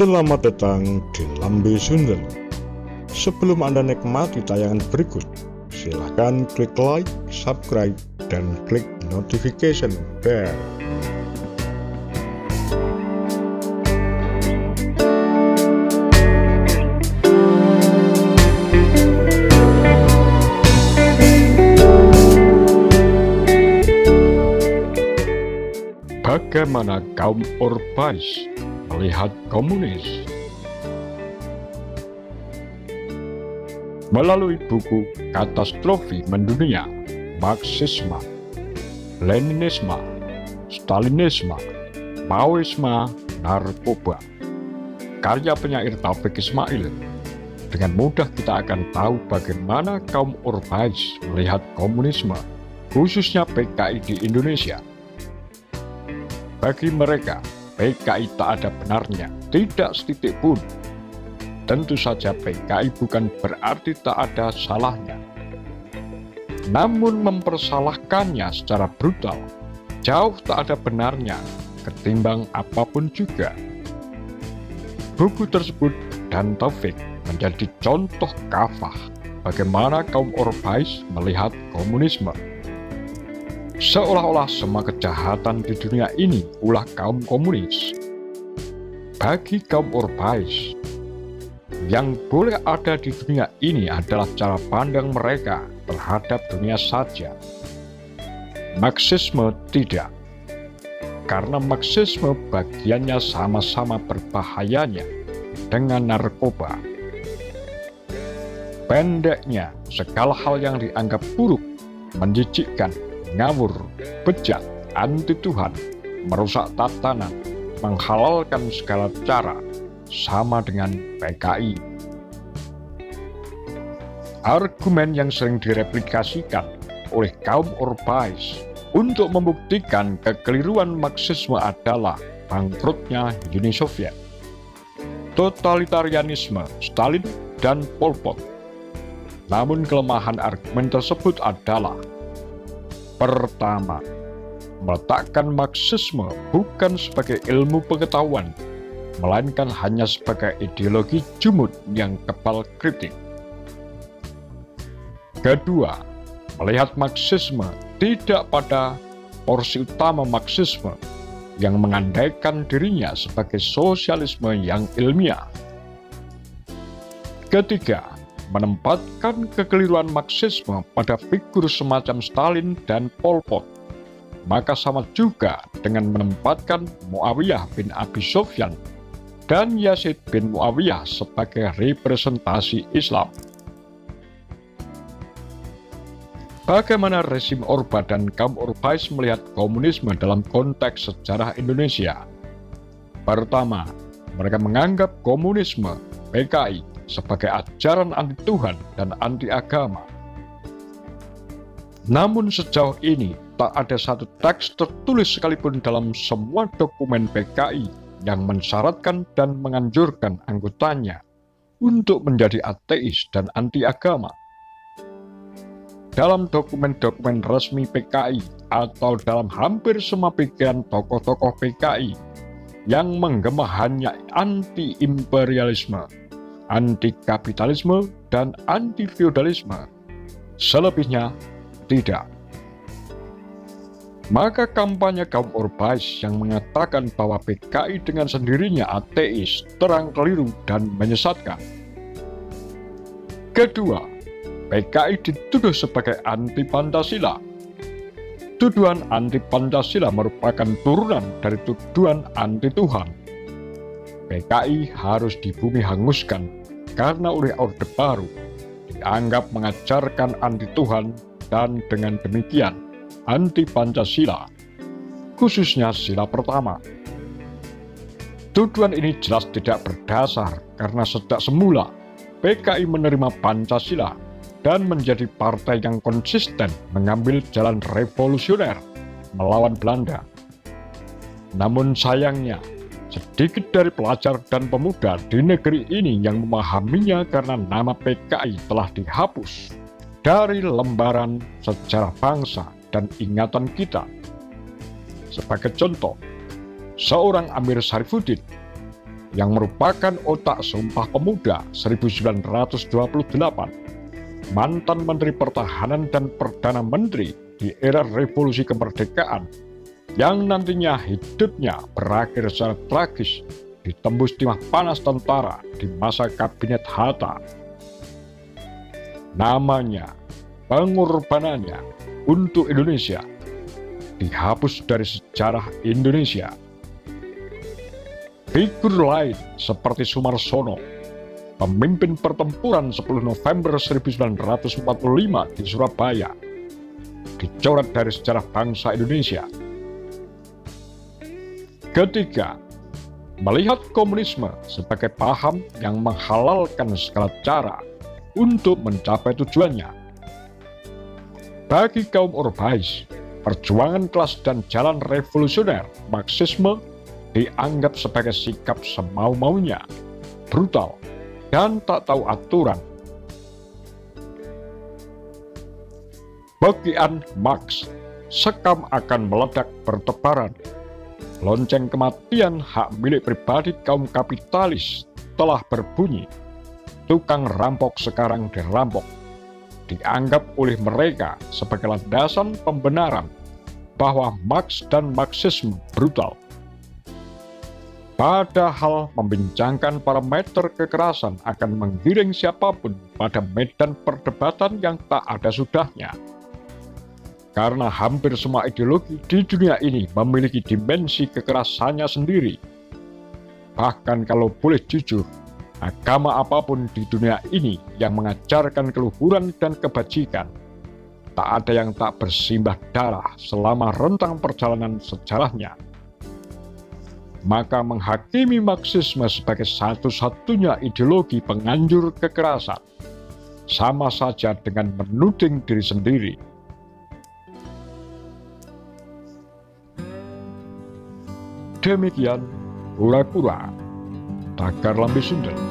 Selamat datang di Lambe Sundel. Sebelum Anda nikmati tayangan berikut, silahkan klik like, subscribe, dan klik notification bell. Bagaimana kaum Orbais melihat komunis? Melalui buku Katastrofi Mendunia, Marxisme, Leninisme, Stalinisme, Maoisme, Narkoba, karya penyair Taufik Ismail, dengan mudah kita akan tahu bagaimana kaum Orbais melihat komunisme, khususnya PKI di Indonesia. Bagi mereka, PKI tak ada benarnya, tidak setitik pun. Tentu saja PKI bukan berarti tak ada salahnya. Namun mempersalahkannya secara brutal, jauh tak ada benarnya, ketimbang apapun juga. Buku tersebut dan Taufik menjadi contoh kafah bagaimana kaum Orbais melihat komunisme. Seolah-olah semua kejahatan di dunia ini ulah kaum komunis. Bagi kaum Orbais, yang boleh ada di dunia ini adalah cara pandang mereka terhadap dunia saja. Marxisme tidak, karena Marxisme bagiannya sama-sama berbahayanya dengan narkoba. Pendeknya, segala hal yang dianggap buruk, menjijikkan, ngawur, bejat, anti Tuhan, merusak tatanan, menghalalkan segala cara, sama dengan PKI. Argumen yang sering direplikasikan oleh kaum Orbais untuk membuktikan kekeliruan Marxisme adalah bangkrutnya Uni Soviet, totalitarianisme Stalin dan Pol Pot. Namun kelemahan argumen tersebut adalah: pertama, meletakkan Marxisme bukan sebagai ilmu pengetahuan, melainkan hanya sebagai ideologi jumud yang kebal kritik. Kedua, melihat Marxisme tidak pada porsi utama Marxisme yang mengandaikan dirinya sebagai sosialisme yang ilmiah. Ketiga, menempatkan kekeliruan Marxisme pada figur semacam Stalin dan Pol Pot, maka sama juga dengan menempatkan Muawiyah bin Abi Sufyan dan Yazid bin Muawiyah sebagai representasi Islam. Bagaimana rezim Orba dan kaum Orbais melihat komunisme dalam konteks sejarah Indonesia? Pertama, mereka menganggap komunisme, PKI, sebagai ajaran anti Tuhan dan anti agama. Namun sejauh ini tak ada satu teks tertulis sekalipun dalam semua dokumen PKI yang mensyaratkan dan menganjurkan anggotanya untuk menjadi ateis dan anti agama. Dalam dokumen-dokumen resmi PKI atau dalam hampir semua pikiran tokoh-tokoh PKI yang menggema hanya anti-imperialisme, anti-kapitalisme, dan anti-feudalisme. Selebihnya, tidak. Maka kampanye kaum Orbais yang mengatakan bahwa PKI dengan sendirinya ateis, terang keliru, dan menyesatkan. Kedua, PKI dituduh sebagai anti-Pancasila. Tuduhan anti-Pancasila merupakan turunan dari tuduhan anti-Tuhan. PKI harus dibumi hanguskan karena oleh Orde Baru dianggap mengajarkan anti Tuhan dan dengan demikian anti Pancasila, khususnya sila pertama. Tuduhan ini jelas tidak berdasar karena sejak semula PKI menerima Pancasila dan menjadi partai yang konsisten mengambil jalan revolusioner melawan Belanda. Namun sayangnya, sedikit dari pelajar dan pemuda di negeri ini yang memahaminya karena nama PKI telah dihapus dari lembaran sejarah bangsa dan ingatan kita. Sebagai contoh, seorang Amir Syarifuddin yang merupakan otak Sumpah Pemuda 1928, mantan Menteri Pertahanan dan Perdana Menteri di era Revolusi Kemerdekaan, yang nantinya hidupnya berakhir secara tragis ditembus timah panas tentara di masa Kabinet Hatta. Namanya, pengorbanannya untuk Indonesia dihapus dari sejarah Indonesia. Figur lain seperti Sumarsono, pemimpin pertempuran 10 November 1945 di Surabaya, dicoret dari sejarah bangsa Indonesia. Ketiga, melihat komunisme sebagai paham yang menghalalkan segala cara untuk mencapai tujuannya. Bagi kaum Orbais, perjuangan kelas dan jalan revolusioner Marxisme dianggap sebagai sikap semau-maunya, brutal, dan tak tahu aturan. Bagian Marx, sekam akan meledak bertebaran. Lonceng kematian hak milik pribadi kaum kapitalis telah berbunyi. Tukang rampok sekarang dirampok. Dianggap oleh mereka sebagai landasan pembenaran bahwa Marx dan Marxisme brutal. Padahal membincangkan parameter kekerasan akan menggiring siapapun pada medan perdebatan yang tak ada sudahnya. Karena hampir semua ideologi di dunia ini memiliki dimensi kekerasannya sendiri. Bahkan kalau boleh jujur, agama apapun di dunia ini yang mengajarkan keluhuran dan kebajikan, tak ada yang tak bersimbah darah selama rentang perjalanan sejarahnya. Maka menghakimi Marxisme sebagai satu-satunya ideologi penganjur kekerasan, sama saja dengan menuding diri sendiri. Demikian, kura-kura, Tagar Lambe Sundel.